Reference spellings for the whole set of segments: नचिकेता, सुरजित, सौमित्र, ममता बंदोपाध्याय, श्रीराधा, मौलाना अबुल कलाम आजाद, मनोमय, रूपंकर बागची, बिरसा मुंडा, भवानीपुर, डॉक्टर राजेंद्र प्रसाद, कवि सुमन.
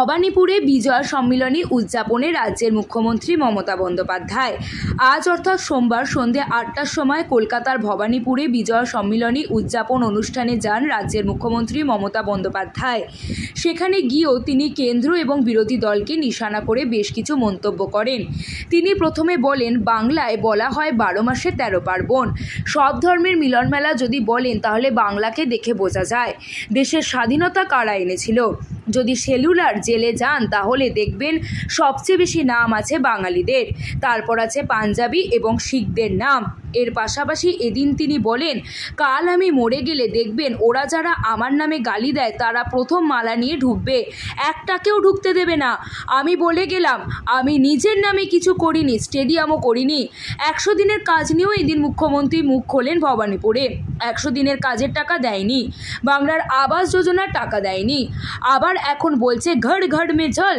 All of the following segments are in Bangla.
भवानीपुरे विजय सम्मिलनी उद्यापने राज्य मुख्यमंत्री ममता बंदोपाध्याय आज अर्थात सोमवार सन्ध्या ৮টার समय कलकातार भवानीपुरे विजय सम्मिलनी उद्यापन अनुष्ठाने जान राज्य मुख्यमंत्री ममता बंदोपाध्याय। सेखाने गियो तिनी केंद्र एवं बिरोधी दल के निशाना करे बेश किछु मंतब्य करें। तिनी प्रथमे बोलें बांग्लाय बला हय ১২ मासे ১৩ पार्बण, सब धर्मेर मिलन मेला जदि बोलें ताहले बांग्लाके देखे बोझा जाय देशेर स्वाधीनता कारा এনেছিল। যদি সেলুলার জেলে যান তাহলে দেখবেন সবচেয়ে বেশি নাম আছে বাঙালিদের, তারপর আছে পাঞ্জাবি এবং শিখদের নাম। এর পাশাপাশি এদিন তিনি বলেন, কাল আমি মরে গেলে দেখবেন ওরা যারা আমার নামে গালি দেয় তারা প্রথম মালা নিয়ে ঢুকবে, একটাকেও ঢুকতে দেবে না। আমি বলে গেলাম আমি নিজের নামে কিছু করিনি, স্টেডিয়ামও করিনি। ১০০ দিনের কাজ নিয়েও এদিন মুখ্যমন্ত্রী মুখ খোলেন। ভবানীপুরে ১০০ দিনের কাজের টাকা দেয়নি, বাংলার আবাস যোজনার টাকা দেয়নি, আবার এখন বলছে ঘর ঘর মে জল।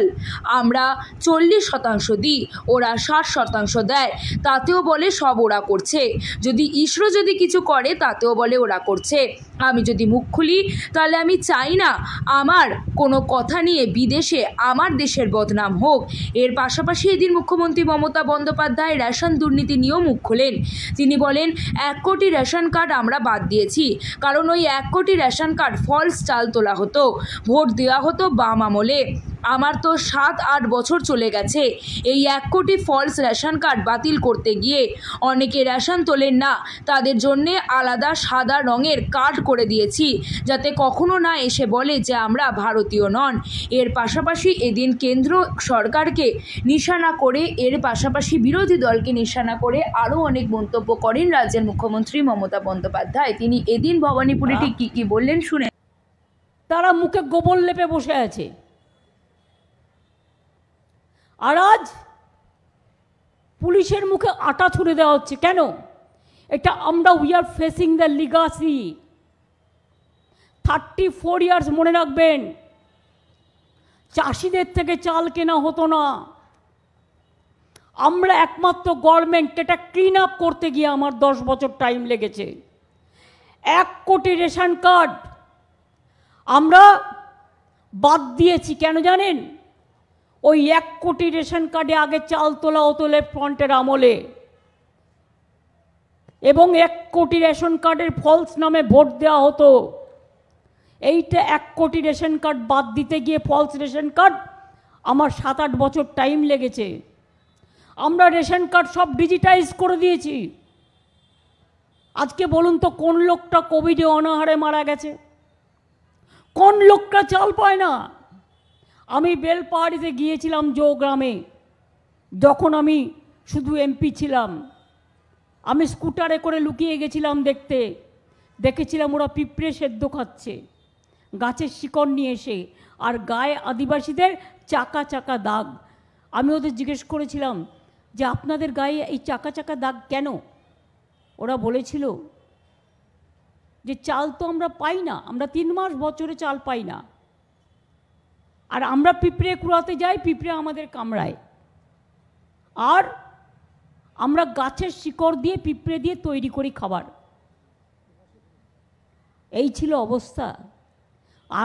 আমরা ৪০% দিই, ওরা ৬০% দেয়, তাতেও বলে সব ওরা করছে। যদি ইসরো যদি কিছু করে তাতেও বলে ওরা করছে। আমি যদি মুখ খুলি তাহলে আমি চাই না আমার কোনো কথা নিয়ে বিদেশে আমার দেশের বদনাম হোক। এর পাশাপাশি এদিন মুখ্যমন্ত্রী মমতা বন্দ্যোপাধ্যায় রেশন দুর্নীতি নিয়েও মুখ খোলেন। তিনি বলেন ১ কোটি রেশন কার্ড আমরা বাদ দিয়েছি, কারণ ওই ১ কোটি রেশন কার্ড ফলস চাল তোলা হতো, ভোট দেওয়া হতো বাম আমলে। আমার তো ৭-৮ বছর চলে গেছে এই ১ কোটি ফলস রেশন কার্ড বাতিল করতে গিয়ে। অনেকে রেশন তোলেন না, তাদের জন্যে আলাদা সাদা রঙের কার্ড করে দিয়েছি যাতে কখনো না এসে বলে যে আমরা ভারতীয় নন। এর পাশাপাশি এদিন কেন্দ্র সরকারকে নিশানা করে এর পাশাপাশি বিরোধী দলকে নিশানা করে আরও অনেক মন্তব্য করেন রাজ্যের মুখ্যমন্ত্রী মমতা বন্দ্যোপাধ্যায়। তিনি এদিন ভবানীপুরে ঠিক কী কী বললেন শুনে। তারা মুখে গোবর লেপে বসে আছে, আর আজ পুলিশের মুখে আটা ছুঁড়ে দেওয়া হচ্ছে। কেন? এটা আমরা we are facing the legacy 34 years. মনে রাখবেন, চাষিদের থেকে চাল কেনা হতো না, আমরা একমাত্র গভর্নমেন্ট। এটা ক্লিন আপ করতে গিয়ে আমার 10 বছর টাইম লেগেছে। 1 কোটি রেশন কার্ড আমরা বাদ দিয়েছি, কেন জানেন? ওই 1 কোটি রেশন কার্ডে আগে চাল তোলা হতো লেফ্টফ্রন্টের আমলে, এবং 1 কোটি রেশন কার্ডের ফলস নামে ভোট দেওয়া হতো। এইটা 1 কোটি রেশন কার্ড বাদ দিতে গিয়ে ফলস রেশন কার্ড আমার 7-8 বছর টাইম লেগেছে। আমরা রেশন কার্ড সব ডিজিটাইজ করে দিয়েছি। আজকে বলুন তো কোন লোকটা কোভিডে অনাহারে মারা গেছে? কোন লোকটা চাল পায় না? আমি বেলপাহাড়িতে গিয়েছিলাম জোগ্রামে, যখন আমি শুধু এমপি ছিলাম। আমি স্কুটারে করে লুকিয়ে গেছিলাম দেখতে, দেখেছিলাম ওরা পিঁপড়ে সেদ্ধ খাচ্ছে গাছের শিকড় নিয়ে এসে, আর গায়ে আদিবাসীদের চাকা চাকা দাগ। আমি ওদের জিজ্ঞেস করেছিলাম যে আপনাদের গায়ে এই চাকা চাকা দাগ কেন? ওরা বলেছিল যে চাল তো আমরা পাই না, আমরা 3 মাস বছরে চাল পাই না, আর আমরা পিঁপড়ে কুড়াতে যাই, পিঁপড়ে আমাদের কামড়ায়, আর আমরা গাছের শিকড় দিয়ে পিঁপড়ে দিয়ে তৈরি করি খাবার। এই ছিল অবস্থা।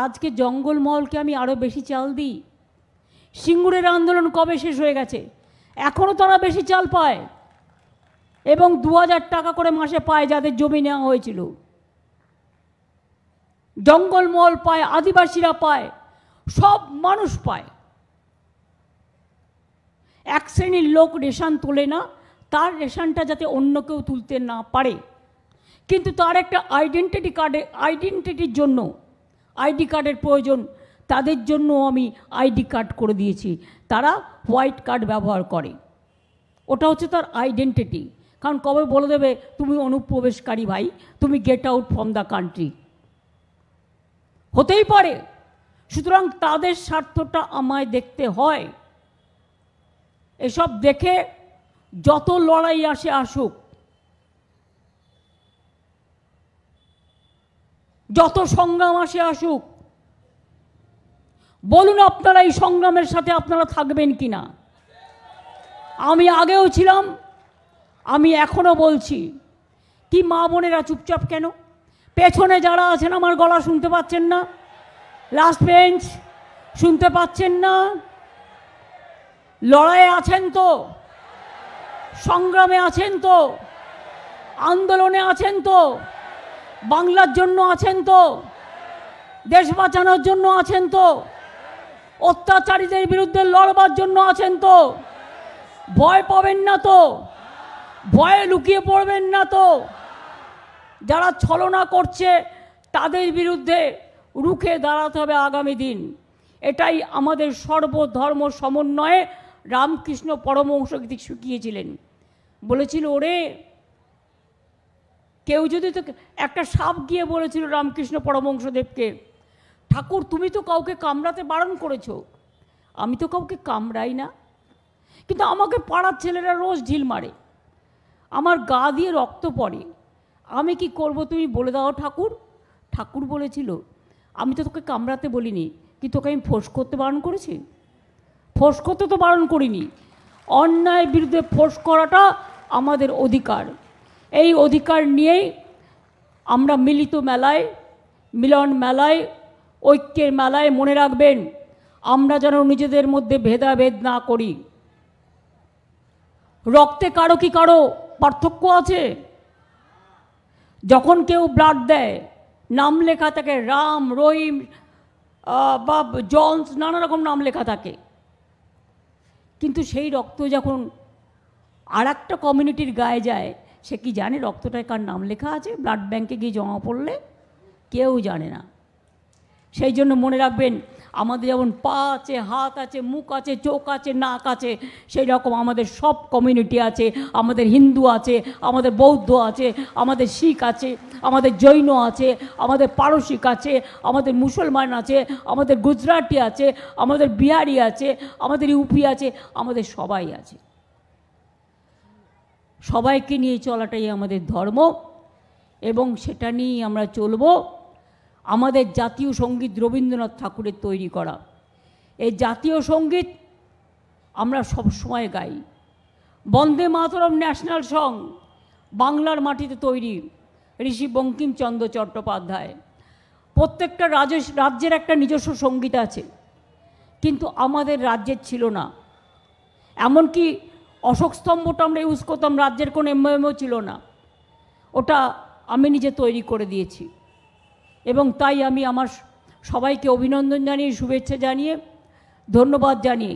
আজকে জঙ্গলমহলকে আমি আরও বেশি চাল দিই। সিঙ্গুরের আন্দোলন কবে শেষ হয়ে গেছে? এখনও তারা বেশি চাল পায়, এবং ২০০০ টাকা করে মাসে পায় যাদের জমি নেওয়া হয়েছিল। জঙ্গলমহল পায়, আদিবাসীরা পায়, সব মানুষ পায়। এক শ্রেণীর লোক রেশন তোলে না, তার রেশনটা যাতে অন্য কেউ তুলতে না পারে, কিন্তু তার একটা আইডেন্টিটির জন্য আইডি কার্ডের প্রয়োজন। তাদের জন্য আমি আইডি কার্ড করে দিয়েছি। তারা হোয়াইট কার্ড ব্যবহার করে, ওটা হচ্ছে তার আইডেন্টিটি। কারণ কবে বলে দেবে তুমি অনুপ্রবেশকারী ভাই, তুমি get out from the country, হতেই পারে। সুতরাং তাদের স্বার্থটা আমায় দেখতে হয়। এসব দেখে যত লড়াই আসে আসুক, যত সংগ্রাম আসে আসুক, বলুন আপনারা এই সংগ্রামের সাথে আপনারা থাকবেন কি না? আমি আগেও ছিলাম, আমি এখনও বলছি। কি মা বোনেরা চুপচাপ কেন? পেছনে যারা আছেন আমার গলা শুনতে পাচ্ছেন না? লাস্ট বেঞ্চ শুনতে পাচ্ছেন না? লড়াইয়ে আছেন তো, সংগ্রামে আছেন তো, আন্দোলনে আছেন তো, বাংলার জন্য আছেন তো, দেশ বাঁচানোর জন্য আছেন তো, অত্যাচারীদের বিরুদ্ধে লড়বার জন্য আছেন তো। ভয় পাবেন না তো, ভয়ে লুকিয়ে পড়বেন না তো। যারা ছলনা করছে তাদের বিরুদ্ধে রুখে দাঁড়াতে হবে আগামী দিন। এটাই আমাদের সর্বধর্ম সমন্বয়ে রামকৃষ্ণ পরমহংসকে শিখিয়েছিলেন। বলেছিল, ওরে কেউ যদি তো, একটা সাপ গিয়ে বলেছিল রামকৃষ্ণ পরমহংসদেবকে, ঠাকুর তুমি তো কাউকে কামড়াতে বারণ করেছো। আমি তো কাউকে কামড়াই না, কিন্তু আমাকে পাড়ার ছেলেরা রোজ ঢিল মারে, আমার গা দিয়ে রক্ত পড়ে, আমি কি করব তুমি বলে দাও ঠাকুর। ঠাকুর বলেছিল, আমি তো তোকে কামড়াতে বলিনি, কি তোকে আমি ফোঁস করতে বারণ করেছি? ফোঁস করতে তো বারণ করিনি। অন্যায়ের বিরুদ্ধে ফোঁস করাটা আমাদের অধিকার। এই অধিকার নিয়েই আমরা মিলিত মেলায়, মিলন মেলায়, ঐক্যের মেলায়, মনে রাখবেন আমরা যেন নিজেদের মধ্যে ভেদাভেদ না করি। রক্তে কারো কি কারো পার্থক্য আছে? যখন কেউ ব্লাড দেয়, নাম লেখা থাকে রাম, রহিম বা জনস, নানা রকম নাম লেখা থাকে, কিন্তু সেই রক্ত যখন আর একটা কমিউনিটির গায়ে যায়, সে কি জানে রক্তটায় কার নাম লেখা আছে? ব্লাড ব্যাঙ্কে গিয়ে জমা পড়লে কেউ জানে না। সেই জন্য মনে রাখবেন, আমাদের যেমন পা আছে, হাত আছে, মুখ আছে, চোখ আছে, নাক আছে, সেই রকম আমাদের সব কমিউনিটি আছে। আমাদের হিন্দু আছে, আমাদের বৌদ্ধ আছে, আমাদের শিখ আছে, আমাদের জৈন আছে, আমাদের পারসিক আছে, আমাদের মুসলমান আছে, আমাদের গুজরাটি আছে, আমাদের বিহারি আছে, আমাদের ইউপি আছে, আমাদের সবাই আছে। সবাইকে নিয়ে চলাটাই আমাদের ধর্ম, এবং সেটা নিয়েই আমরা চলব। আমাদের জাতীয় সঙ্গীত রবীন্দ্রনাথ ঠাকুরের তৈরি করা। এই জাতীয় সঙ্গীত আমরা সবসময় গাই। বন্দে মাতরম ন্যাশনাল সং বাংলার মাটিতে তৈরি, ঋষি বঙ্কিমচন্দ্র চট্টোপাধ্যায়। প্রত্যেকটা রাজ্যের একটা নিজস্ব সঙ্গীত আছে, কিন্তু আমাদের রাজ্যের ছিল না। এমনকি অশোক স্তম্ভটা আমরা ইউজ করতাম, রাজ্যের কোনো এমএমও ছিল না, ওটা আমি নিজে তৈরি করে দিয়েছি। এবং তাই আমি আমার সবাইকে অভিনন্দন জানিয়ে, শুভেচ্ছা জানিয়ে, ধন্যবাদ জানিয়ে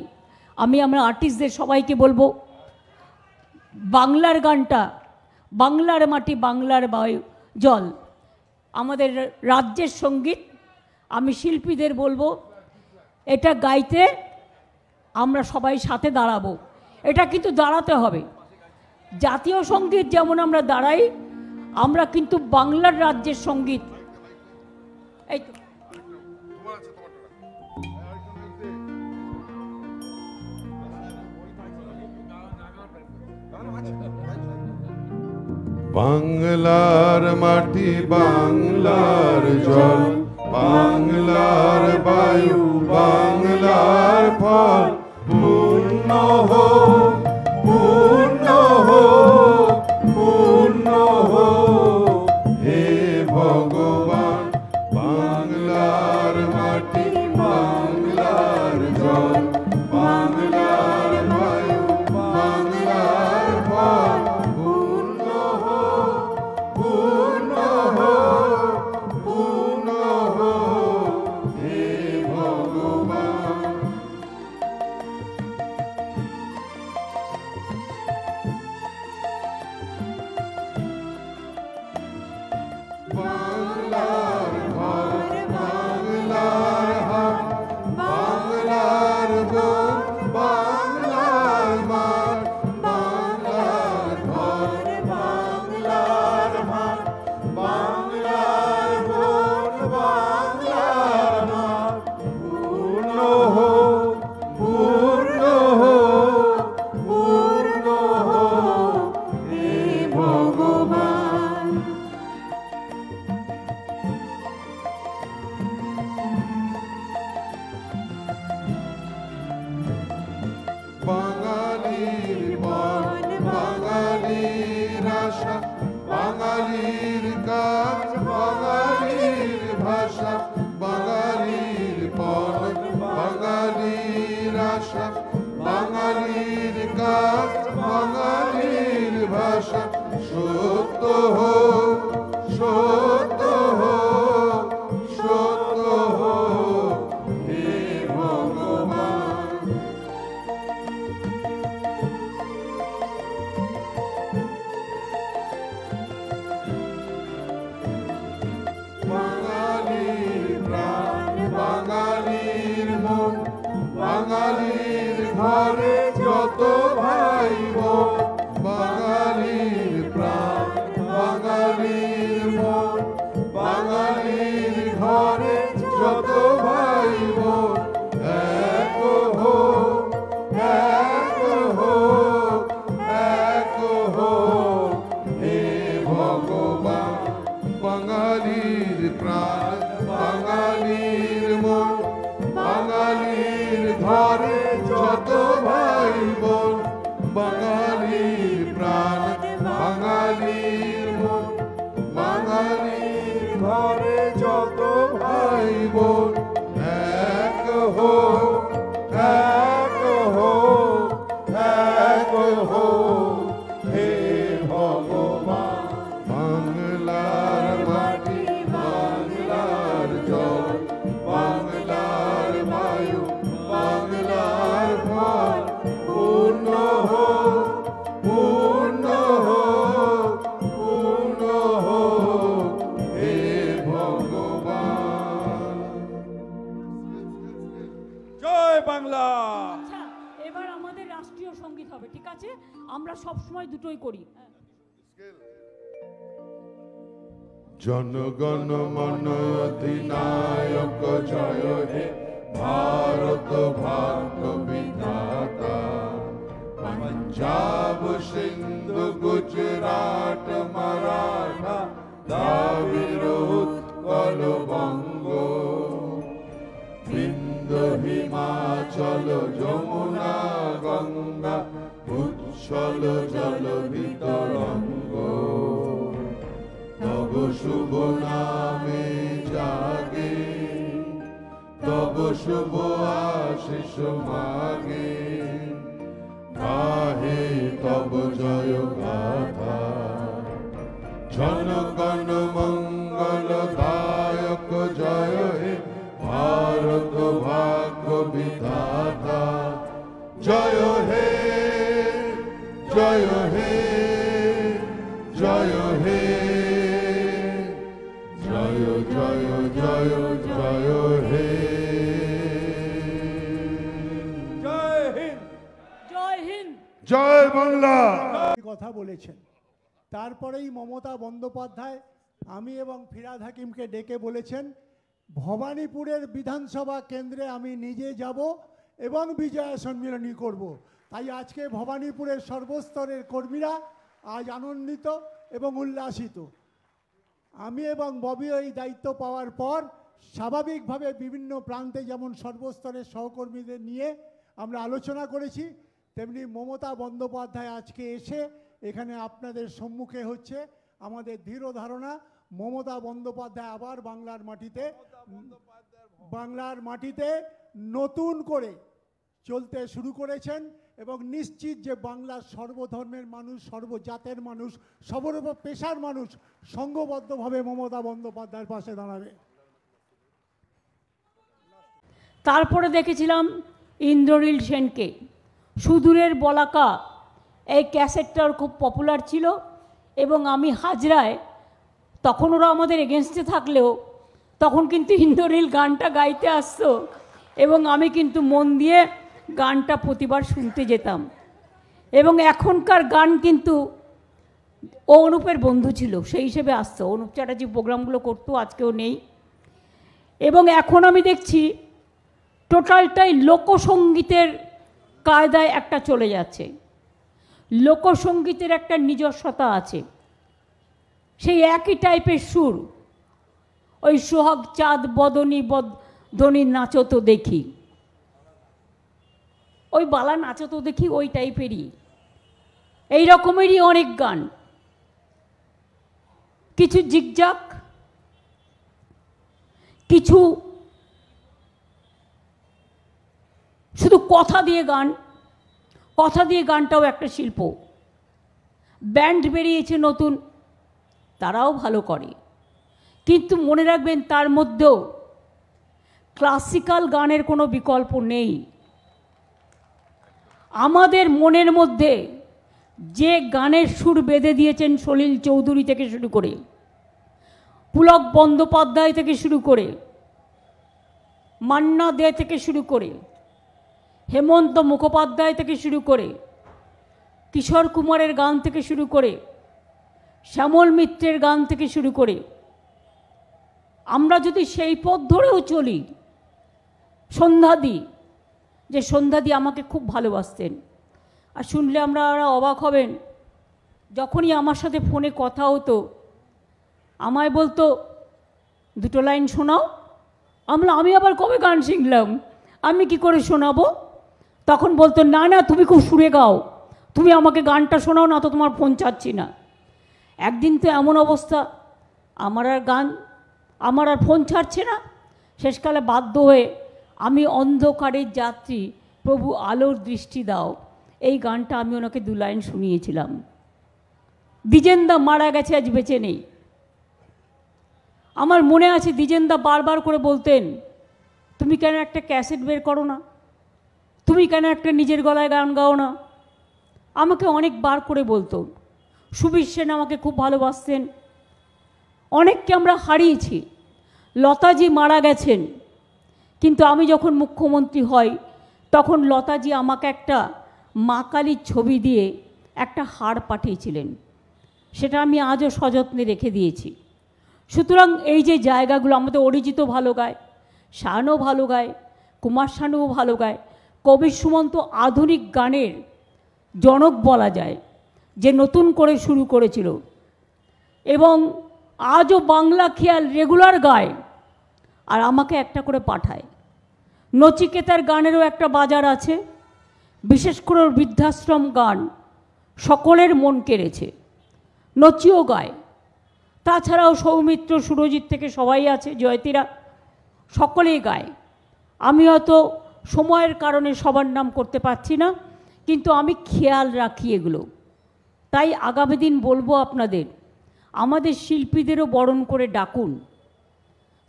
আমি আমার আর্টিস্টদের সবাইকে বলবো, বাংলার গানটা, বাংলার মাটি, বাংলার বায়ু জল আমাদের রাজ্যের সঙ্গীত। আমি শিল্পীদের বলবো, এটা গাইতে আমরা সবাই সাথে দাঁড়াবো। এটা কিন্তু দাঁড়াতে হবে। জাতীয় সঙ্গীত যেমন আমরা দাঁড়াই, আমরা কিন্তু বাংলার রাজ্যের সঙ্গীত। বাংলার মাটি, বাংলার জল, বাংলার বায়ু, বাংলার ফল, পূর্ণ হোক, পূর্ণ হোক, পূর্ণ হোক হে ভগবান। বাংলার মাটি, বাংলার জল, বাংলার বায়ু, বাংলার ফল, পূর্ণ হোক, পূর্ণ হোক, পূর্ণ হোক হে ভগবান। প্রাণ বাঙালির মন বাঙালির ঘরে যত ভাই বোন বাঙালির প্রাণ বাঙালির মন বাঙালির ঘরে যত ভাই বোন এক হো এক হো এক হো হে ভগবান বাংলার মাটি বাংলার জল বাংলার বায়ু বাংলার ফল পূর্ণ হোক হে ভগবান। জয় বাংলা। राष्ट्रीय संगीत होबे ठीक आछे आमरा सब समय दुटोई करी। जनगण मन अधिनायक जय हे भारत भाग्य विधाता पंजाब सिंधु गुजरात मराठा उत्कल बंग हिमाचल जमुना गंगा उच्छल जल तरंग तब शुभ नामे जागे तब शुभ आशीष मागे गाहे तब जय गाथा जन गण मंगल दायक जय हे भारत भाग्य विधाता जय हे जय हे जय जय जय जय हे। जय हिंद जय हिंद जय बांग्ला कथा बोलेছেন। তারপরেই মমতা বন্দ্যোপাধ্যায় আমি এবং ফিরাদ হাকিমকে ডেকে বলেছেন ভবানীপুরের বিধানসভা কেন্দ্রে আমি নিজে যাব এবং বিজয় সম্মেলনী করব। তাই আজকে ভবানীপুরের সর্বস্তরের কর্মীরা আজ আনন্দিত এবং উল্লাসিত। আমি এবং ববি এই দায়িত্ব পাওয়ার পর স্বাভাবিকভাবে বিভিন্ন প্রান্তে যেমন সর্বস্তরের সহকর্মীদের নিয়ে আমরা আলোচনা করেছি, তেমনি মমতা বন্দ্যোপাধ্যায় আজকে এসে এখানে আপনাদের সম্মুখে হচ্ছে আমাদের দৃঢ় ধারণা মমতা বন্দ্যোপাধ্যায় আবার বাংলার মাটিতে নতুন করে চলতে শুরু করেছেন এবং নিশ্চিত যে বাংলার সর্বধর্মের মানুষ সর্বজাতের মানুষ সর্ব পেশার মানুষ সংঘবদ্ধভাবে মমতা বন্দ্যোপাধ্যায়ের পাশে দাঁড়াবে। তারপরে দেখেছিলাম ইন্দ্রনীল সেনকে সুদূরের বলাকা, এই ক্যাসেটটার খুব পপুলার ছিল এবং আমি হাজরায় তখন ওরা আমাদের এগেনস্টে থাকলেও তখন কিন্তু ইন্দ্রনীল গানটা গাইতে আসতো এবং আমি কিন্তু মন দিয়ে গানটা প্রতিবার শুনতে যেতাম এবং এখনকার গান কিন্তু ও অনুপের বন্ধু ছিল সেই হিসেবে আসতো, অনুপ চটার্জি প্রোগ্রামগুলো করতো, আজকেও নেই। এবং এখন আমি দেখছি টোটালটাই লোকসঙ্গীতের কায়দায় একটা চলে যাচ্ছে, লোকসঙ্গীতের একটা নিজস্বতা আছে, সেই একই টাইপের সুর, ওই সোহাগ চাঁদ বদনী বদনী নাচো তো দেখি, ওই বালা নাচো তো দেখি, ওই টাইপেরই এই রকমেরই অনেক গান, কিছু জিগজাক কিছু শুধু কথা দিয়ে গান। কথা দিয়ে গানটাও একটা শিল্প, ব্যান্ড বেরিয়েছে নতুন, তারাও ভালো করে, কিন্তু মনে রাখবেন তার মধ্যেও ক্লাসিক্যাল গানের কোনো বিকল্প নেই। আমাদের মনের মধ্যে যে গানের সুর বেঁধে দিয়েছেন সলীল চৌধুরী থেকে শুরু করে পুলক বন্দ্যোপাধ্যায় থেকে শুরু করে মান্না ডে থেকে শুরু করে হেমন্ত মুখোপাধ্যায় থেকে শুরু করে কিশোর কুমারের গান থেকে শুরু করে শ্যামল মিত্রের গান থেকে শুরু করে আমরা যদি সেই পথ ধরেও চলি, সন্ধ্যাদি, যে সন্ধ্যাদি আমাকে খুব ভালোবাসতেন আর শুনলে আমরা অবাক হবেন, যখনই আমার সাথে ফোনে কথা হতো আমায় বলতো दुटो लाइन शोनाओ। आमि आबार कबे गान शिखलाम, आमि कि करे शोनाबो? तखन बोलतो ना ना तुमि खूब सुरे गाओ, तुमि आमाके गानटा शोनाओ ना तो तोमार फोन चाच्छि ना। एकदिन तो एमन अवस्था आमार आर गान आमार आर फोन छाड़छे ना, शेषकाले बाध्य हये आमि अंधकारेर यात्री प्रभु आलोर दृष्टि दाओ এই গানটা আমি ওনাকে দু লাইন শুনিয়েছিলাম। দ্বিজেন্দা মারা গেছে, আজ বেঁচে নেই। আমার মনে আছে দ্বিজেন্দা বারবার করে বলতেন, তুমি কেন একটা ক্যাসেট বের করো না, তুমি কেন একটা নিজের গলায় গান গাও না। আমাকে অনেকবার করে বলতো। সুবীর সেন আমাকে খুব ভালোবাসতেন। অনেককে আমরা হারিয়েছি। লতাজি মারা গেছেন, কিন্তু আমি যখন মুখ্যমন্ত্রী হই তখন লতাজি আমাকে একটা मा काली छवि दिए एक हार पाठिएछिलेन, सेटा आमि आजो सजत्ने रेखे दिएछि। सुतरां एई जे जायगागुलो आमादेर अरिजित भालो गाय, शानो भालो गाय, कुमार शानो भालो गाय, कवि सुमन तो आधुनिक गानेर जनक बला जाय, जे नतून करे शुरू करेछिलो एबं आजो बांगला खेयाल रेगुलार गाय आर आमाके एकटा करे पाठाय। नचिकेतार गानेरो एकटा बाजार आछे, विशेषकर वृद्धाश्रम गान सकलेर मन केड़ेछे, नचिओ गाय। ताछाड़ाओ सौमित्र सुरजित थेके सबाई आछे, जयतीरा सकलेई गाय। आमि हयतो समयेर कारणे सबार नाम करते पारछि ना, किन्तु आमि खेयाल राखि एगुलो। ताई आगामी दिन बोलबो आपनादेर, आमादेर शिल्पीदेरो बरण करे डाकुन,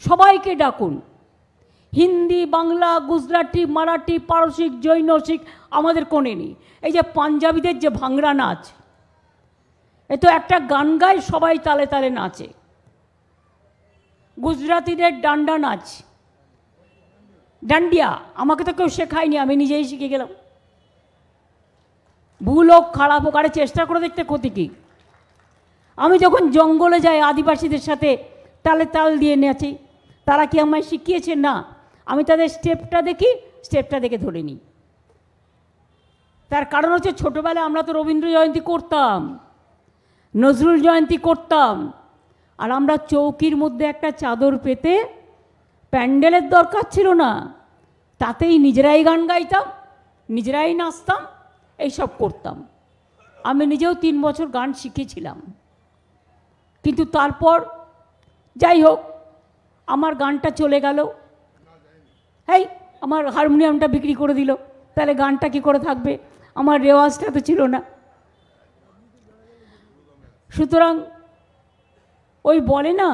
सबाइके डाकुन। हिंदी, बांगला, गुजराटी, माराठी, पारसिक, जैन, शिख आमादेर कोने नेई। एई जे पांजाबीदेर जे भांगड़ा नाच, ए तो एकटा गान गाय सबाई ताले ताले नाचे। गुजरातीदेर डांडा नाच, डांडिया आमाके तो केउ शेखायनि, आमि निजेई शिखे गेलाम। भूल होक खराब होक, आरे चेष्टा करे देखते क्षति कि। आमि जखन जंगले जाई आदिबासीदेर साथे ताले ताल दिये नाचि, तारा कि आमाय शिखियेछे ना, आमी तादेर स्टेपटा देखी, स्टेपटा देखे धरे निई। तार कारण हच्छे छोटोबेलाय आमरा तो रवीन्द्र जयंती करताम, नजरुल जयंती करताम, आर आमरा चौकिर मध्य एकटा चादर पेते প্যান্ডেলের দরকার ছিল না, তাতেই নিজেরাই গান গাইতাম, নিজেরাই নাচতাম, এইসব করতাম। আমি নিজেও 3 বছর গান শিখেছিলাম। কিন্তু তারপর যাই হোক আমার গানটা চলে গেল, এই আমার হারমোনিয়ামটা বিক্রি করে দিল, তাহলে গানটা কি করে থাকবে? আমার রেওয়াজটা তো ছিল না। সুতরাং ওই বলে না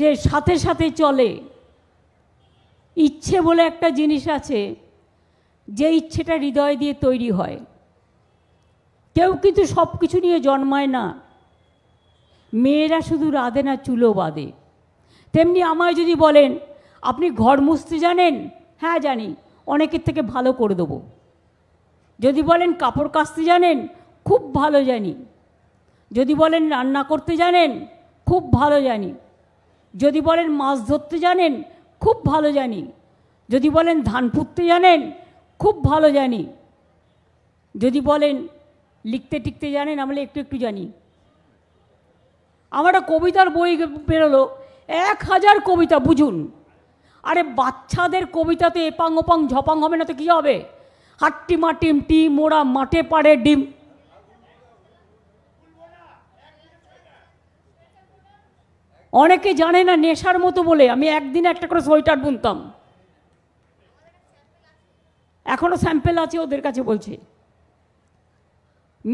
যে সাথে সাথে চলে, ইচ্ছে বলে একটা জিনিস আছে, যে ইচ্ছেটা হৃদয় দিয়ে তৈরি হয়। কেউ কিন্তু সব কিছু নিয়ে জন্মায় না। মেয়েরা শুধু রাঁধে না, চুলো বাঁধে। তেমনি আমায় যদি বলেন আপনি ঘর মুছতে জানেন, হ্যাঁ জানি, অনেকের থেকে ভালো করে দেবো। যদি বলেন কাপড় কাচতে জানেন, খুব ভালো জানি। যদি বলেন রান্না করতে জানেন, খুব ভালো জানি। যদি বলেন মাছ ধরতে জানেন, খুব ভালো জানি। যদি বলেন ধান পুঁততে জানেন, খুব ভালো জানি। যদি বলেন লিখতে টিখতে জানেন, আমরা একটু একটু জানি। আমার একটা কবিতার বই বেরোলো, 1000 কবিতা, বুঝুন। আরে বাচ্চাদের কবিতাতে এপাং ওপাং ঝপাং হবে না তো কী হবে? হাট্টি মাটিম টি মোড়া মাঠে পাড়ে ডিম। অনেকে জানে না নেশার মতো বলে আমি একদিন একটা করে সোয়েটার বুনতাম, এখনো স্যাম্পেল আছে ওদের কাছে। বলছে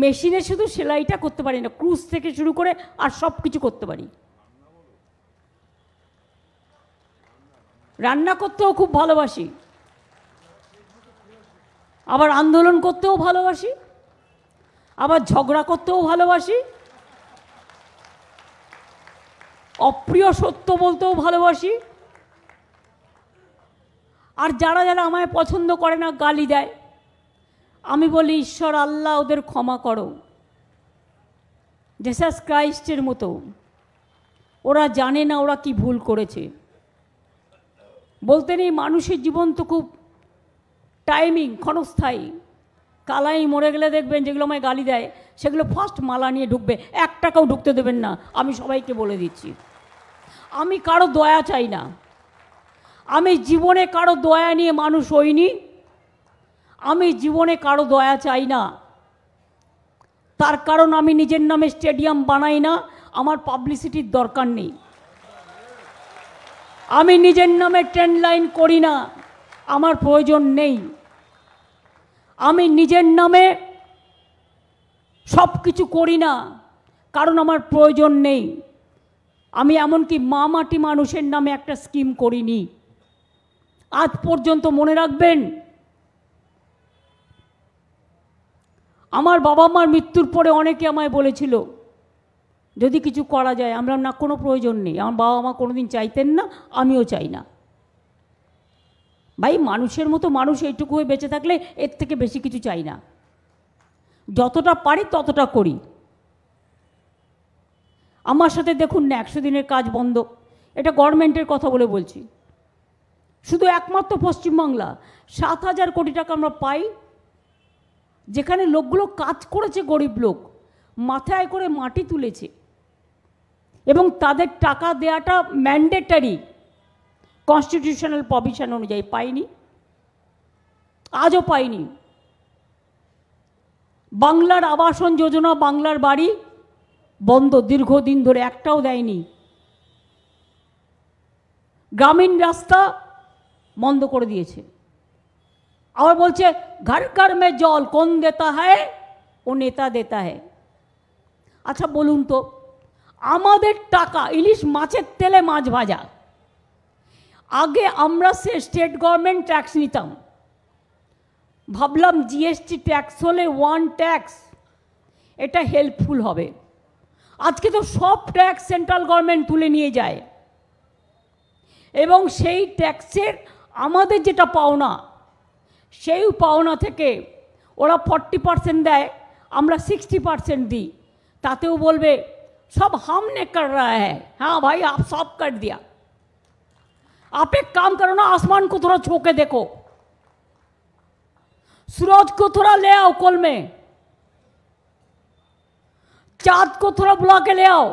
মেশিনে শুধু সেলাইটা করতে পারি না, ক্রুজ থেকে শুরু করে আর সব কিছু করতে পারি। রান্না করতেও খুব ভালোবাসি, আবার আন্দোলন করতেও ভালোবাসি, আবার ঝগড়া করতেও ভালোবাসি, অপ্রিয় সত্য বলতেও ভালোবাসি। আর যারা যারা আমায় পছন্দ করে না, গালি দেয়, আমি বলি ঈশ্বর আল্লাহ ওদের ক্ষমা করো, জেসাস ক্রাইস্টের মতো। ওরা জানে না ওরা কি ভুল করেছে। বলতে নেই, মানুষের জীবন তো খুব টাইমিং, ক্ষণস্থায়ী। কালাই মরে গেলে দেখবেন যেগুলো আমায় গালি দেয় সেগুলো ফার্স্ট মালা নিয়ে ঢুকবে, 1 টাকাও ঢুকতে দেবেন না, আমি সবাইকে বলে দিচ্ছি। आमी कारो दया चाई ना, आमी जीवने कारो दया निये मानुष होइनी, आमी जीवने कारो दया चाई ना, तार कारण आमी निजेर नामे स्टेडियम बनाई ना, आमार पाब्लिसिटी दरकार नेই। आमी निजेर नामे ट्रेन लाइन करी ना, आमार प्रयोजन नेই। आमी निजेर नामे सब किछु करी ना, कारण आमार प्रयोजन नेই। आमी एमनकि मा माटी मानुषेर नामे एकटा स्कीम करिनी। आज पर्यन्त मने राखबेन, आमार बाबा मार मृत्युर परे अनेके आमाय बोलेछिलो যদি কিছু করা যায়। আমরা না কোনো প্রয়োজন নেই, আমার বাবা মা কোনোদিন চাইতেন না, আমিও চাই না। ভাই, মানুষের মতো মানুষ এইটুকু হয়ে বেঁচে থাকলে এর থেকে বেশি কিছু চাই না, যতটা পারি ততটা করি। আমার সাথে দেখুন না, 100 দিনের কাজ বন্ধ, এটা গভর্নমেন্টের কথা বলে বলছি। শুধু একমাত্র পশ্চিমবাংলা 7000 কোটি টাকা আমরা পাই, যেখানে লোকগুলো কাজ করেছে, গরিব লোক মাথায় করে মাটি তুলেছে এবং তাদের টাকা দেওয়াটা ম্যান্ডেটরি কনস্টিটিউশনাল প্রভিশন অনুযায়ী পাইনি, আজও পাইনি। বাংলার আবাসন যোজনা, বাংলার বাড়ি বন্ধ দীর্ঘদিন ধরে, একটাও দেয়নি। গ্রামীণ রাস্তা বন্ধ করে দিয়েছে, আবার বলছে ঘর ঘর মে জল কোন দেতা হ্যায় ও নেতা দেতা হ্যায়। আচ্ছা বলুন তো, আমাদের টাকা ইলিশ মাছের তেলে মাছ ভাজা, আগে আমরা সে স্টেট গভর্নমেন্ট ট্যাক্স নিতাম, ভাবলাম জিএসটি ট্যাক্স হলে ওয়ান ট্যাক্স এটা হেল্পফুল হবে। আজকে তো সব ট্যাক্স সেন্ট্রাল গভর্নমেন্ট তুলে নিয়ে যায় এবং সেই ট্যাক্সের আমাদের যেটা পাওনা, সেই পাওনা থেকে ওরা 40% দেয়, আমরা 60% দিই। ताते वो बोल बे सब हमने कर रहा है। हाँ भाई, आप सब कर दिया। आप एक काम करो ना, आसमान को थोड़ा छू के देखो, सूरज को थोड़ा ले आओ कोल में, चाँद को थोड़ा बुला के ले आओ।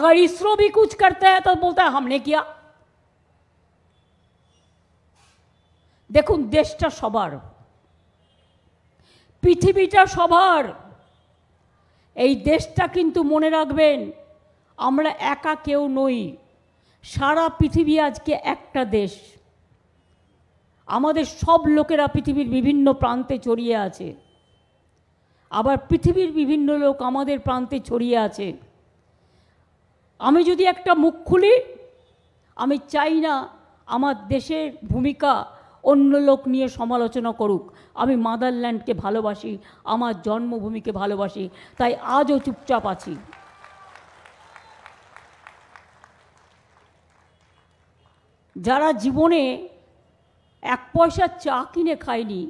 अगर इसरो भी कुछ करते हैं तो बोलता है हमने किया। देखो देशटा सबार, पृथिवीटा सबार। এই দেশটা কিন্তু মনে রাখবেন, আমরা একা কেউ নই, সারা পৃথিবী আজকে একটা দেশ। আমাদের সব লোকেরা পৃথিবীর বিভিন্ন প্রান্তে ছড়িয়ে আছে, আবার পৃথিবীর বিভিন্ন লোক আমাদের প্রান্তে ছড়িয়ে আছে। আমি যদি একটা মুখ খুলি, আমি চাই না আমার দেশের ভূমিকা অন্য লোক নিয়ে সমালোচনা করুক। আমি মাদারল্যান্ডকে ভালোবাসি, আমার জন্মভূমিকে ভালোবাসি, তাই আজও চুপচাপ আছি। যারা জীবনে 1 পয়সা চা কিনে খায়নি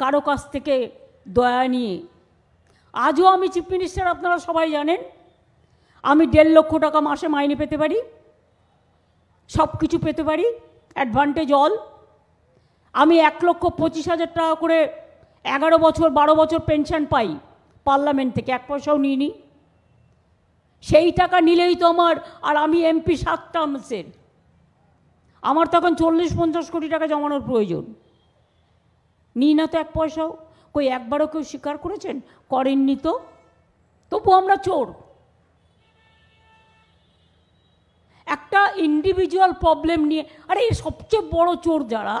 কারো কাছ থেকে দয়া নিয়ে, আজও আমি চিফ মিনিস্টার, আপনারা সবাই জানেন। আমি 1.5 লক্ষ টাকা মাসে মাইনে পেতে পারি, সব কিছু পেতে পারি, অ্যাডভান্টেজ অল। আমি 1,25,000 টাকা করে 11 বছর 12 বছর পেনশন পাই পার্লামেন্ট থেকে, 1 পয়সাও নিইনি। সেই টাকা নিলেই তো আমার, আর আমি এমপি 7 টার্মসের, আমার তখন 40-50 কোটি টাকা জমানোর প্রয়োজন, নিই না তো 1 পয়সাও। কই একবারও কেউ স্বীকার করেছেন? করেননি তো। তবু আমরা চোর। একটা ইন্ডিভিজুয়াল প্রবলেম নিয়ে, আরে সবচেয়ে বড় চোর যারা,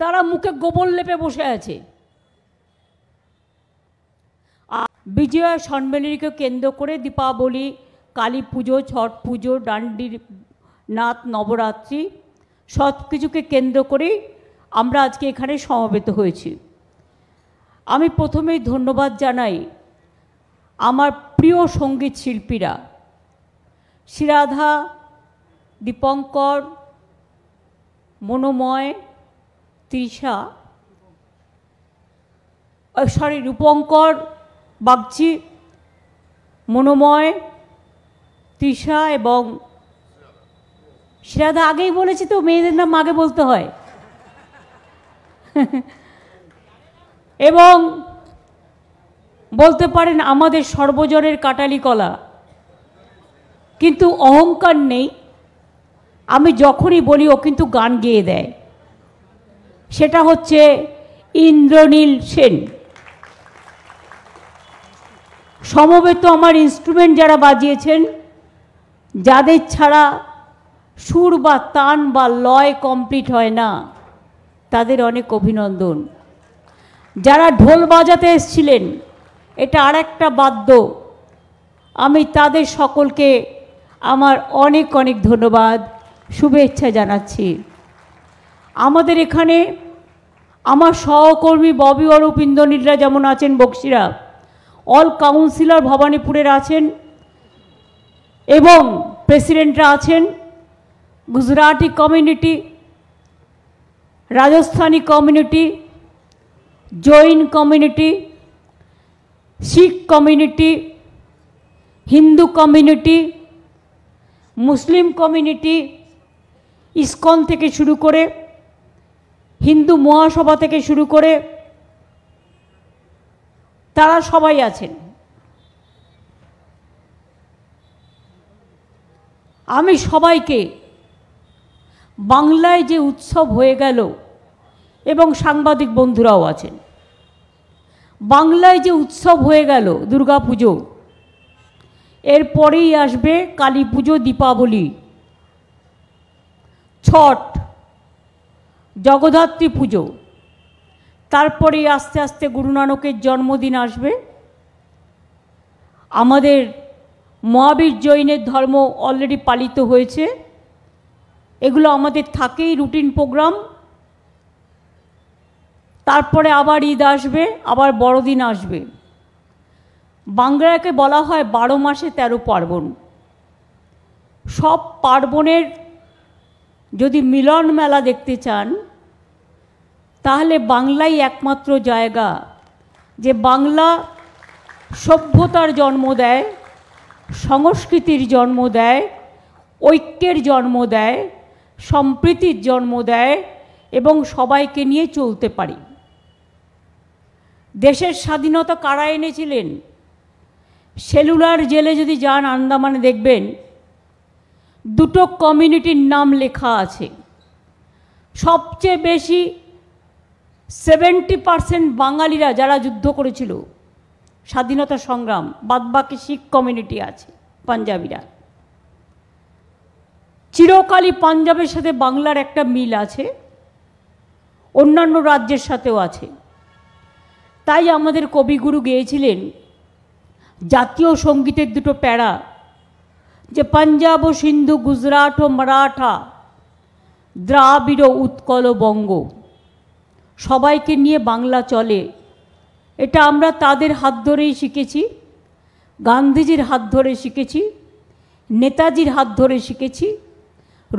তারা মুখে গোবর লেপে বসে আছে। বিজয়া সম্মেলনীকে কেন্দ্র করে দীপাবলি, কালী পুজো, ছট পুজো, ডান্ডি নাথ, নবরাত্রি, সব কিছুকে কেন্দ্র করে আমরা আজকে এখানে সমবেত হয়েছি। আমি প্রথমেই ধন্যবাদ জানাই আমার প্রিয় সঙ্গীত শিল্পীরা, শ্রীরাধা, দীপঙ্কর, মনোময়, रूपंकर बागची, मनोमय, तृषा एवं श्रीराधा। आगे बोलेছি तो, মেয়েদের নাম আগে বলতে হয়। এবং बोलते पारेन आमादेर सर्वजनेर काटाली कला किन्तु अहंकार नहीं। आमी जखोनी बोली ओ किन्तु गान गेये देय सेटा होच्छे इंद्रनील सेन। समबेत तो आमार इन्स्ट्रुमेंट जारा बाजियेछेन जादेर छाड़ा सुर बा तान बा लय कमप्लीट हय ना तादेर अनेक अभिनंदन। जारा ढोल बजाते एसेछिलेन एटा आरेकटा बाद्य आमी तादेर सकलके आमार अनेक अनेक धन्यवाद शुभेच्छा जानाच्छि। आमादेर एखाने आमार सहकर्मी बबी अरूप इंद्रनीलरा जेमन आछेन बक्सिरा अल काउन्सिलर भवानीपुरेर आछेन एवं प्रेसिडेंटरा आछेन Gujarati community Rajasthani community Jain community Sikh community Hindu community Muslim community ISKCON थेके शुरू करे हिंदू महासभा थेके शुरू करे तारा सबाई आछेन। आमी सबाईके बांगलाय जे उत्सव हो गेल एवं सांबादिक बंधुराओ आछेन बांगलाय जे उत्सव हो गेल दुर्गा पुजो एर परेई आसबे काली पुजो दीपावली छठ जगद्धात्री पुजो तारपरेई आस्ते आस्ते गुरु नानकेर जन्मदिन आसबे आमादेर महावीर जैनेर धर्म अलरेडी पालित होयेछे एगुलो आमादेर थाकेई रुटीन प्रोग्राम। तारपरे आबार ईद आसबे आबार बड़दिन आसबे। बांगलाके बला हय 12 मासे 13 पार्बण। सब पार्बणेर यदि मिलन मेला देखते चान ताहले बांगलाई एकमात्र जायगा जे बांगला सभ्यतार जन्म देय संस्कृतिर जन्म देय ऐक्येर जन्म देय सम्प्रीतिर जन्म देय एवं सबाईके निये चलते पारी। देशेर स्वाधीनता कारा एनेछिलेन सेलुलार जेले यदि जान आंदामाने देखबेन दुटो कम्युनिटीर नाम लेखा आछे। सबचेये बेशी 70% बांगालीरा जारा युद्ध करेछिल स्वाधीनता संग्राम बादबाकी शिख कम्युनिटी आछे पांजाबीरा। चिरकालई पांजाबेर साथे बांगलार एकटा मिल आछे अन्यान्य राज्येर साथेও आछे। ताई आमादेर कविगुरु गेয়েছিলেন जातीय संगीतेर दुटो पैरा जे पंजाब और सिंधु गुजराट और मराठा द्राविड़ उत्कल बंग सबाई के निये बांगला चले एटा आमरा तादेर हाथ धरेई शिखेछि गांधीजीर हाथ धरे शिखेछि नेताजीर हाथ धरे शिखेछि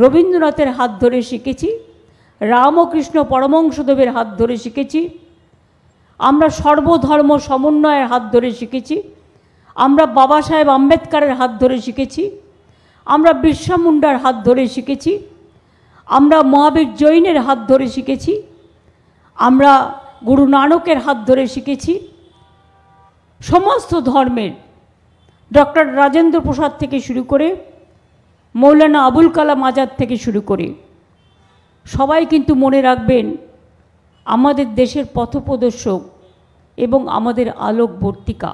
रवीन्द्रनाथेर हाथ धरे शिखेछि रामकृष्ण परमहंसदेवेर हाथ धरे शिखेछि आमरा सर्वधर्म समन्वयेर हाथ धरे शिखेछि आमरा बाबा साहेब अम्बेडकर हाथ धरे शिखेछि आमरा बिरसा मुंडार हाथ धरे शिखेछि आमरा महावीर जैनेर हाथ धरे शिखेछि आमरा गुरु नानकेर हाथ धरे शिखेछि समस्त धर्मेर डॉक्टर राजेंद्र प्रसाद थेके शुरू करे मौलाना अबुल कलाम आजाद थेके शुरू करे सबाई किन्तु मने राखबेन आमादेर देशेर पथप्रदर्शक एवं आमादेर आलोकवर्तिका।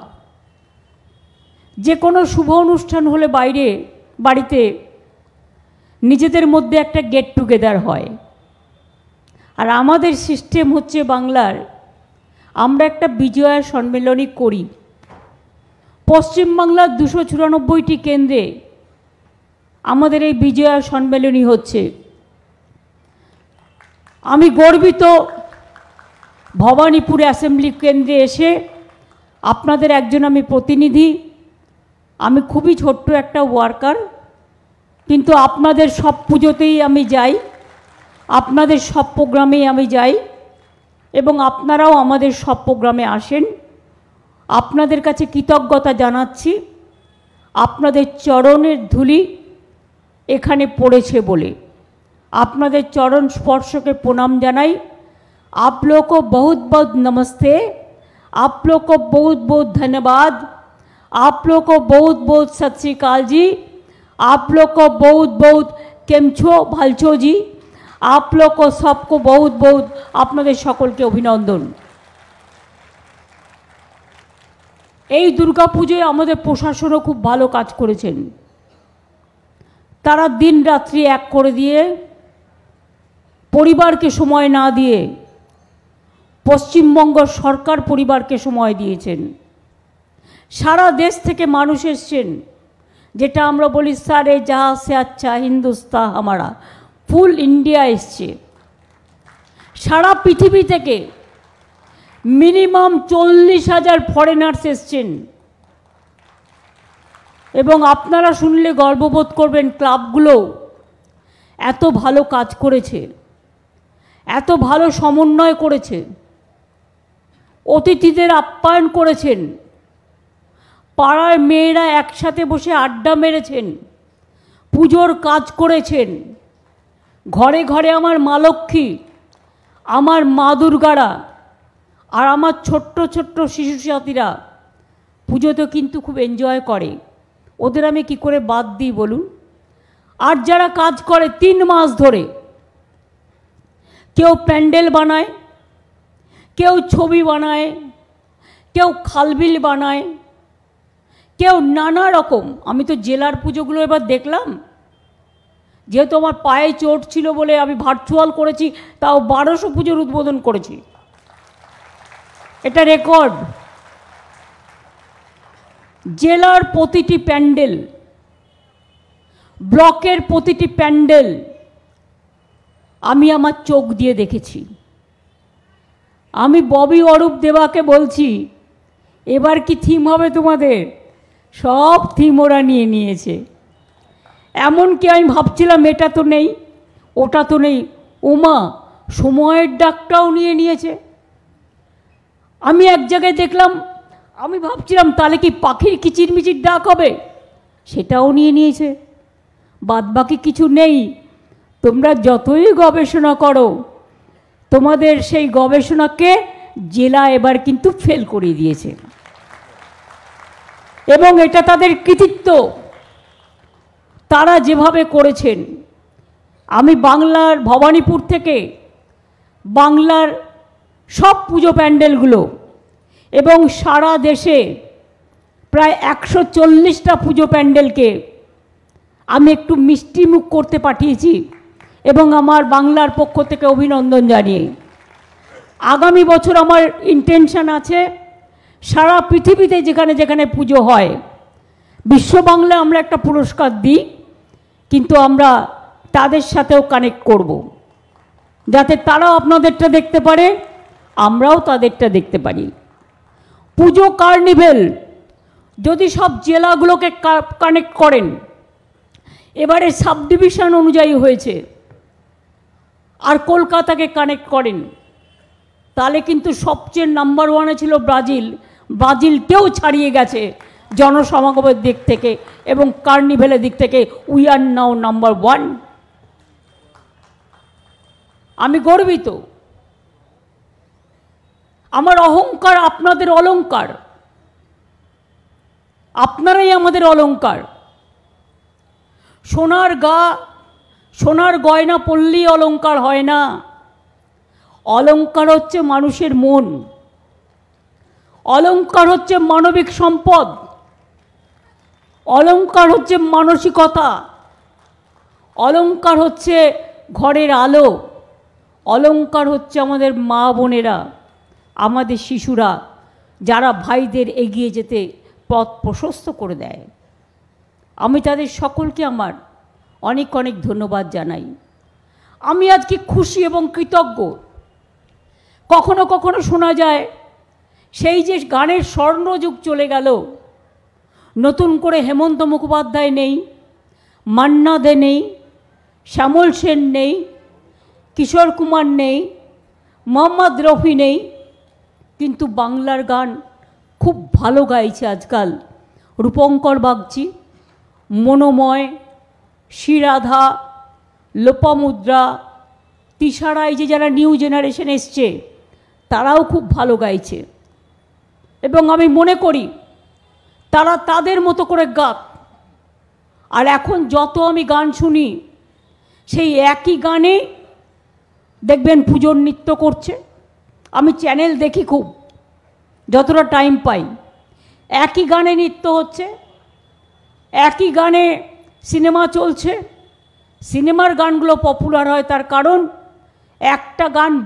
जे कोनो शुभ अनुष्ठान होले बाइरे बाड़ीते निजेदेर मध्य एकटा गेट टुगेदार हय और आमादेर सिस्टेम होच्छे बांगलार आमरा एकटा विजया सम्मेलनी करी। पश्चिम बांगलार 294टी केंद्रे आमादेर एई विजया सम्मेलनी होच्छे। आमी गर्वित भवानीपुर असेंबली केंद्रे एसे आपनादेर एकजन आमी प्रतिनिधि आमी खूबई छोट्ट एक वार्कार किन्तु आपनादेर सब पुजोतेई आमी जाई आपनादेर सब प्रोग्रामेई आमी जाई एबं आपनाराओ आमादेर सब प्रोग्रामे आसेन। आपनादेर काछे कृतज्ञता जानाच्छि आपनादेर चरणेर धूलि एखाने पड़ेछे बोले आपनादेर चरण स्पर्शके प्रणाम जानाई। आप लोगों को बहुत बहुत नमस्ते। आप लोग को बहुत बहुत धन्यवाद, आप लोग को बहुत बहुत सत श्री अकाल जी, आप लोग को बहुत बहुत केमछो भलछो जी, आप लोग को सबको बहुत बहुत आपनादेर सकलके अभिनंदन। এই দুর্গাপূজায় আমাদের প্রশাসনও খুব ভালো কাজ করেছেন, তারা দিন রাত্রি এক করে দিয়ে পরিবারকে সময় না দিয়ে পশ্চিমবঙ্গ সরকার পরিবারকে সময় দিয়েছেন। সারা দেশ থেকে মানুষ এসেছেন, যেটা আমরা বলি সারে জাহা সে আচ্ছা হিন্দুস্তান আমারা, ফুল ইন্ডিয়া এসছে। সারা পৃথিবী থেকে মিনিমাম 40,000 ফরেনার্স এসছেন এবং আপনারা শুনলে গর্ববোধ করবেন ক্লাবগুলো এত ভালো কাজ করেছে, এত ভালো সমন্বয় করেছে, অতিথিদের আপ্যায়ন করেছেন, পাড়ার মেয়েরা একসাথে বসে আড্ডা মেরেছেন, পুজোর কাজ করেছেন, ঘরে ঘরে আমার মা লক্ষ্মী, আমার মা দুর্গারা আর আমার ছোট্ট ছোট্ট শিশু সাথীরা পুজোতে কিন্তু খুব এনজয় করে, ওদের আমি কি করে বাদ দিই বলুন। আর যারা কাজ করে 3 মাস ধরে, কেউ প্যান্ডেল বানায়, কেউ ছবি বানায়, কেউ খালবিল বানায়, কেউ নানা রকম। আমি তো জেলার পুজোগুলো এবার দেখলাম, যেহেতু আমার পায়ে চোট ছিল বলে আমি ভার্চুয়াল করেছি, তাও 1200 পুজোর উদ্বোধন করেছি, এটা রেকর্ড। জেলার প্রতিটি প্যান্ডেল, ব্লকের প্রতিটি প্যান্ডেল আমি আমার চোখ দিয়ে দেখেছি। আমি ববি অরূপ দেবাকে বলছি, এবার কি থিম হবে তোমাদের? সব থিম ওরা নিয়ে নিয়েছে। এমনকি আমি ভাবছিলাম এটা তো নেই, ওটা তো নেই, ওমা সময়ের ডাকটাও নিয়ে নিয়েছে। আমি এক জায়গায় দেখলাম, আমি ভাবছিলাম তাহলে কি পাখির কিচিরমিচির ডাক হবে, সেটাও নিয়ে নিয়েছে। বাদবাকি কিছু নেই। তোমরা যতই গবেষণা করো, তোমাদের সেই গবেষণাকে জেলা এবার কিন্তু ফেল করিয়ে দিয়েছে, এবং এটা তাদের কৃতিত্ব, তারা যেভাবে করেছেন। আমি বাংলার ভবানীপুর থেকে বাংলার সব পুজো প্যান্ডেলগুলো এবং সারা দেশে প্রায় 140টা পুজো প্যান্ডেলকে আমি একটু মিষ্টি মুখ করতে পাঠিয়েছি, এবং আমার বাংলার পক্ষ থেকে অভিনন্দন জানিয়ে। আগামী বছর আমার ইন্টেনশন আছে সারা পৃথিবীতে যেখানে যেখানে পুজো হয়, বিশ্ব বাংলায় আমরা একটা পুরস্কার দিই, কিন্তু আমরা তাদের সাথেও কানেক্ট করব, যাতে তারাও আপনাদেরটা দেখতে পারে, আমরাও তাদেরটা দেখতে পারি। পুজো কার্নিভেল যদি সব জেলাগুলোকে কানেক্ট করেন, এবারে সাব ডিভিশন অনুযায়ী হয়েছে, আর কলকাতাকে কানেক্ট করেন, তাহলে কিন্তু সবচেয়ে নাম্বার 1-এ ছিল ব্রাজিল, ব্রাজিলকেও ছাড়িয়ে গেছে জনসমাগমের দিক থেকে এবং কার্নিভেলের দিক থেকে। We are now number 1। আমি গর্বিত, আমার অহংকার আপনাদের অলংকার, আপনারাই আমাদের অলংকার। সোনার গয়না পরলেই অলংকার হয় না, অলংকার হচ্ছে মানুষের মন, অলংকার হচ্ছে মানবিক সম্পদ, অলংকার হচ্ছে মানসিকতা, অলংকার হচ্ছে ঘরের আলো, অলংকার হচ্ছে আমাদের মা বোনেরা, আমাদের শিশুরা, যারা ভাইদের এগিয়ে যেতে পথ প্রশস্ত করে দেয়। আমি তাদের সকলকে আমার অনেক অনেক ধন্যবাদ জানাই। আমি আজকে খুশি এবং কৃতজ্ঞ। কখনো কখনো শোনা যায় সেই যে গানের স্বর্ণযুগ চলে গেল, নতুন করে হেমন্ত মুখোপাধ্যায় নেই, মান্না ডে নেই, শ্যামল সেন নেই, কিশোর কুমার নেই, মোহাম্মদ রফি নেই, কিন্তু বাংলার গান খুব ভালো গাইছে আজকাল রূপঙ্কর বাগচি, মনোময়, শ্রীরাধা, লোপামুদ্রা, তিশারায়, যে যারা নিউ জেনারেশন এসছে তারাও খুব ভালো গাইছে। एबं आमी मने करी तारा तादेर मतो करे गाक और एखन जत आमी गान शुनी सेई एकई गाने देखबेन पूजोर नृत्य करछे। आमी चैनल देखी खूब जतटा टाइम पाई एक ही गाने नृत्य होच्छे, एक ही गाने सिनेमा चलछे। सिनेमार गानगुलो पपुलार हय तार कारण एकटा गान